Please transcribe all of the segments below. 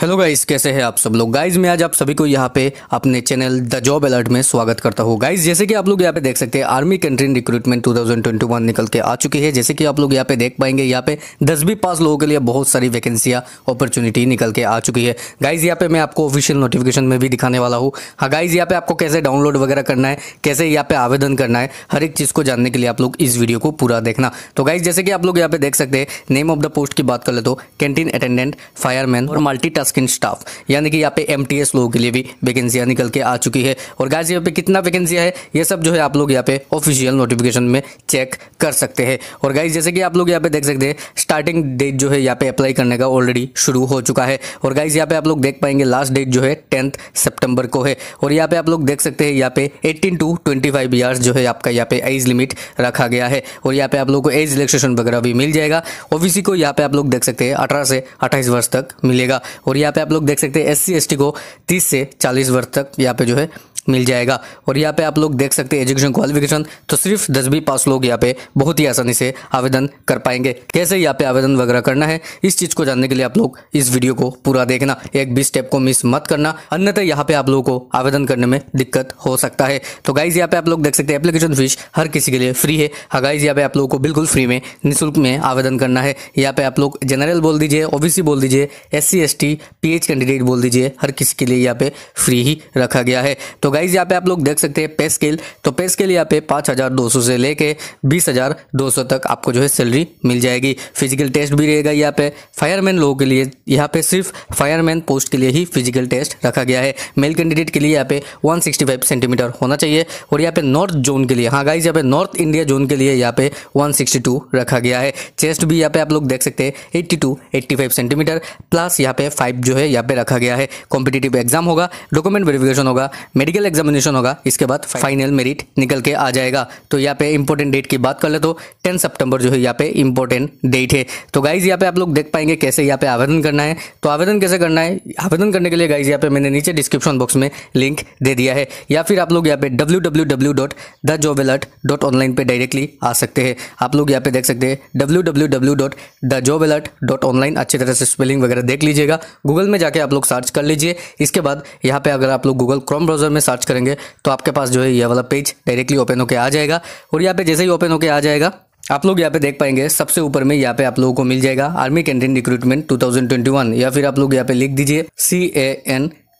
Hello guys, कैसे हैं आप सब लोग। गाइस मैं आज आप सभी को यहाँ पे अपने चैनल द जॉब अलर्ट में स्वागत करता हूँ। गाइस जैसे कि आप लोग यहाँ पे देख सकते हैं, आर्मी कंट्रीन रिक्रूटमेंट 2021 निकल के आ चुकी है। जैसे कि आप लोग यहाँ पे देख पाएंगे, यहाँ पे 10वीं पास लोगों के लिए बहुत सारी वैकेंसियाँ अपॉर्चुनिटी निकल के आ चुकी है। गाइज यहाँ पे मैं आपको ऑफिशियल नोटिफिकेशन में भी दिखाने वाला हूँ। हाँ गाइज, यहाँ पे आपको कैसे डाउनलोड वगैरह करना है, कैसे यहाँ पे आवेदन करना है, हर एक चीज़ को जानने के लिए आप लोग इस वीडियो को पूरा देखना। तो गाइज जैसे कि आप लोग यहाँ पे देख सकते हैं, नेम ऑफ द पोस्ट की बात कर ले तो कैंटीन अटेंडेंट, फायरमैन और मल्टी स्टाफ, यानी कि यहाँ पे एमटीएस लोगों के लिए भी वैकेंसियां निकल के आ चुकी है। और गाइस यहाँ पे कितना वैकेंसियां है ये सब जो है आप लोग यहाँ पे ऑफिशियल नोटिफिकेशन में चेक कर सकते हैं। और गाइस जैसे कि आप लोग यहाँ पे देख सकते हैं, स्टार्टिंग डेट जो है यहाँ पे अप्लाई करने का ऑलरेडी शुरू हो चुका है। और गाइस यहाँ पे आप लोग देख पाएंगे, लास्ट डेट जो है 10 सितंबर को है। और यहाँ पे आप लोग देख सकते हैं, यहाँ पे 18 to 25 ईयर्स जो है आपका यहाँ पे एज लिमिट रखा गया है। और यहाँ पे आप लोग को एज रिलैक्सेशन वगैरह भी मिल जाएगा। ओबीसी को यहाँ पे आप लोग देख सकते हैं 18 से 28 वर्ष तक मिलेगा। और यहाँ पे आप लोग देख सकते हैं, SC ST को 30 से 40 वर्ष तक यहाँ पे जो है मिल जाएगा। और यहाँ पे आप लोग देख सकते हैं एजुकेशन क्वालिफिकेशन, तो सिर्फ 10वीं पास लोग यहाँ पे बहुत ही आसानी से आवेदन कर पाएंगे। कैसे यहाँ पे आवेदन वगैरह करना है इस चीज़ को जानने के लिए आप लोग इस वीडियो को पूरा देखना, एक भी स्टेप को मिस मत करना, अन्यथा यहाँ पे आप लोगों को आवेदन करने में दिक्कत हो सकता है। तो गाइज यहाँ पे आप लोग देख सकते हैं, एप्लीकेशन फीस हर किसी के लिए फ्री है। हाँ गाइज यहाँ पे आप लोगों को बिल्कुल फ्री में निःशुल्क में आवेदन करना है। यहाँ पे आप लोग जनरल बोल दीजिए, OBC बोल दीजिए, SC ST PH कैंडिडेट बोल दीजिए, हर किसी के लिए यहाँ पे फ्री ही रखा गया है। तो गाइज यहाँ पे आप लोग देख सकते हैं पे स्केल, तो पे स्केल यहाँ पे 5,200 से लेके 20,200 तक आपको जो है सैलरी मिल जाएगी। फिजिकल टेस्ट भी रहेगा यहाँ पे। फायरमैन लोगों के लिए यहाँ पे सिर्फ फायरमैन पोस्ट के लिए ही फिजिकल टेस्ट रखा गया है। मेल कैंडिडेट के लिए यहाँ पे 165 सेंटीमीटर होना चाहिए। और यहाँ पे नॉर्थ जोन के लिए, हाँ गाइज यहाँ पे नॉर्थ इंडिया जोन के लिए यहाँ पे 162 रखा गया है। चेस्ट भी यहाँ पे आप लोग देख सकते हैं 82-85 सेंटीमीटर प्लस यहाँ पे 5 जो है यहाँ पे रखा गया है। कॉम्पिटिटिव एग्जाम होगा, डॉक्यूमेंट वेरिफिकेशन होगा, मेडिकल एग्जामिनेशन होगा, इसके बाद फाइनल मेरिट निकल के आ जाएगा। तो यहाँ पे इंपॉर्टेंट डेट की बात कर ले तो 10 सितंबर जो है यहाँ पे इंपॉर्टेंट डेट है। तो गाइज यहाँ पे आप लोग देख पाएंगे कैसे यहाँ पे आवेदन करना है। तो आवेदन कैसे करना है, आवेदन करने के लिए गाइज यहाँ पे मैंने नीचे डिस्क्रिप्शन बॉक्स में लिंक दे दिया है, या फिर आप लोग यहाँ पे www.thejobalert.online पे डायरेक्टली आ सकते हैं। आप लोग यहाँ पे देख सकते हैं www.thejobalert.online, अच्छी तरह से स्पेलिंग वगैरह देख लीजिएगा, गूगल में जाके आप लोग सर्च कर लीजिए। इसके बाद यहाँ पे अगर आप लोग गूगल क्रोम ब्राउजर में सर्च करेंगे तो आपके पास जो है यह वाला पेज डायरेक्टली ओपन होके आ जाएगा। और यहाँ पे जैसे ही ओपन होके आ जाएगा, आप लोग यहाँ पे देख पाएंगे सबसे ऊपर में यहाँ पे आप लोगों को मिल जाएगा आर्मी कैंटीन रिक्रूटमेंट 2021, या फिर आप लोग यहाँ पे लिख दीजिए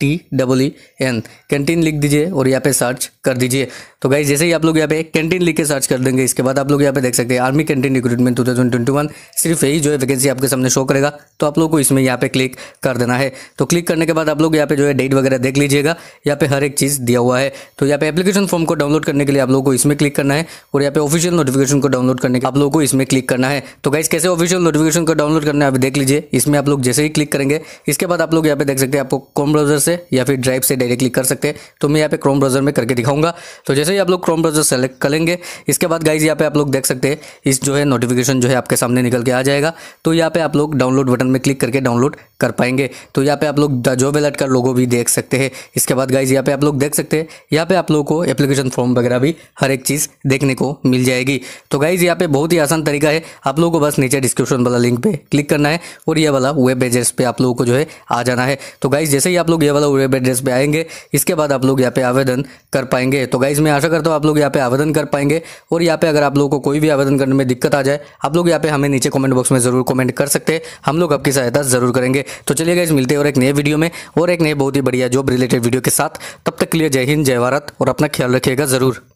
CANTEEN कैंटीन लिख दीजिए और यहाँ पे सर्च कर दीजिए। तो गाइज जैसे ही आप लोग यहाँ पे कैंटीन लिख के सर्च कर देंगे, इसके बाद आप लोग यहाँ पे देख सकते हैं आर्मी कैंटीन रिक्रूटमेंट 2021 सिर्फ यही जो है वैकेंसी आपके सामने शो करेगा। तो आप लोग को इसमें यहाँ पे क्लिक कर देना है। तो क्लिक करने के बाद आप लोग यहाँ पे जो है डेट वगैरह देख लीजिएगा, यहाँ पे हर एक चीज़ दिया हुआ है। तो यहाँ पे एप्लीकेशन फॉर्म को डाउनलोड करने के लिए आप लोग को इसमें क्लिक करना है। और यहाँ पे ऑफिशियल नोटिफिकेशन को डाउनलोड करने के आप लोग को इसमें क्लिक करना है। तो गाइज कैसे ऑफिशियल नोटिफिकेशन को डाउनलोड करना है आप देख लीजिए। इसमें आप लोग जैसे ही क्लिक करेंगे, इसके बाद आप लोग यहाँ पे देख सकते हैं, आपको क्रोम ब्राउजर से या फिर ड्राइव से डायरेक्टली कर सकते हैं। तो मैं यहाँ पे क्रोम ब्राउजर में करके दिखाऊंगा। तो जैसे ही आप लोग क्रोम ब्राउजर सेलेक्ट करेंगे, इसके बाद गाइज यहाँ पे आप लोग देख सकते हैं, इस जो है नोटिफिकेशन जो है आपके सामने निकल के आ जाएगा। तो यहाँ पे आप लोग डाउनलोड बटन में क्लिक करके डाउनलोड कर पाएंगे। तो यहाँ पे आप लोग द जॉब अलर्ट का लोगो भी देख सकते हैं। इसके बाद गाइज यहाँ पे आप लोग देख सकते हैं, यहाँ पे आप लोग को एप्लीकेशन फॉर्म वगैरह भी हर एक चीज़ देखने को मिल जाएगी। तो गाइज यहाँ पे बहुत ही आसान तरीका है, आप लोगों को बस नीचे डिस्क्रिप्शन वाला लिंक पे क्लिक करना है और ये वाला वेब एड्रेस पे आप लोगों को जो है आ जाना है। तो गाइज जैसे ही आप लोग ये वाला वेब एड्रेस पे आएंगे, इसके बाद आप लोग यहाँ पे आवेदन कर पाएंगे। तो गाइज मैं आशा करता हूँ आप लोग यहाँ पे आवेदन कर पाएंगे। और यहाँ पे अगर आप लोगों को कोई भी आवेदन करने में दिक्कत आ जाए, आप लोग यहाँ पे हमें नीचे कमेंट बॉक्स में जरूर कमेंट कर सकते हैं, हम लोग आपकी सहायता जरूर करेंगे। तो चलिए गाइज मिलते हैं और एक नए वीडियो में और एक नए बहुत ही बढ़िया जॉब रिलेटेड वीडियो के साथ। तब तक के लिए जय हिंद, जय भारत और अपना ख्याल रखिएगा जरूर।